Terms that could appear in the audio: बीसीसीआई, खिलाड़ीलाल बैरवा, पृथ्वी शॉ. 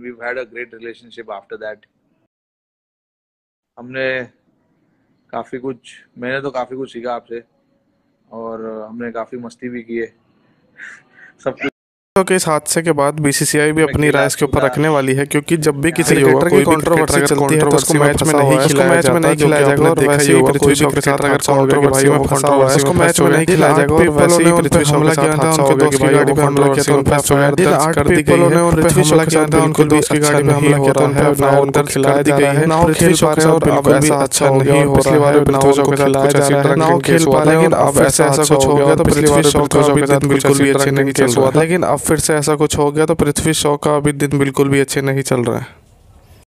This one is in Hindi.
we've had a great relationship after that. मैंने तो काफ़ी कुछ सीखा आपसे और हमने काफ़ी मस्ती भी की है सब कुछ। तो इस हादसे के बाद बीसीसीआई भी अपनी राय इसके ऊपर रखने वाली है, क्योंकि जब भी किसी युवा कोई कंट्रोवर्सी चलती है तो उसको मैच में नहीं खिलाया जाएगा, और वैसे ही पृथ्वी शॉ के साथ अगर कंट्रोवर्सी में फंसा हुआ है उसको मैच में नहीं खिलाया जाएगा, और वैसे ही पृथ्वी शॉ के साथ उनके दोस्त की गाड़ी पे हमला किया तो उन पर फायर कर दी गई है, और पृथ्वी शॉ के साथ उनके दोस्त की गाड़ी पे हमला किया तो उन पर फायर खिला दी गई है। ना वो खेल पा रहे हैं और अब ऐसा अच्छा नहीं हो रहा है, पृथ्वी शॉ के साथ कुछ ऐसी ट्रक नहीं खेल पा रहे हैं, अब ऐसा कुछ हो गया तो पृथ्वी शॉ के साथ बिल्कुल भी अच्छा नहीं खेल पा रहा, लेकिन फिर से ऐसा कुछ हो गया तो पृथ्वी शॉ का अभी दिन बिल्कुल भी अच्छे नहीं चल रहा है।